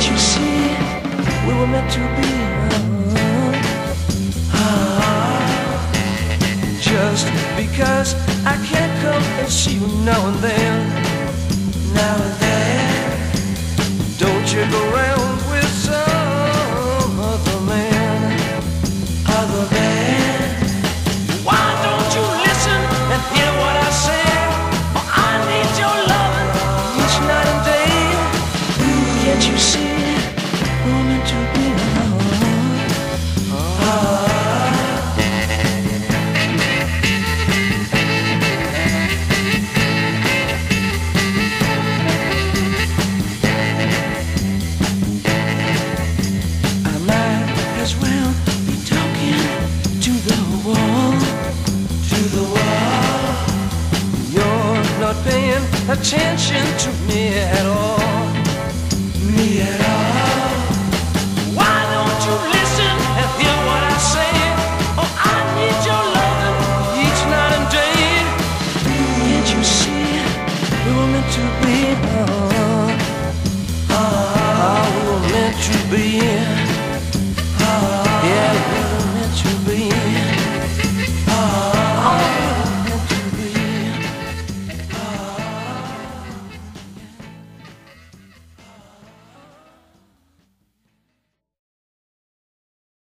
Can't you see we were meant to be? Just because I can't come and see you now and then, don't you go around with some other man, other than. Why don't you listen and hear what I say? For I need your loving each night and day. Can't you see we're meant to be alone? Paying attention to me at all, me at all. Why don't you listen and hear what I say? Oh, I need your loving each night and day. Can't you see we were meant to be? We were meant to be.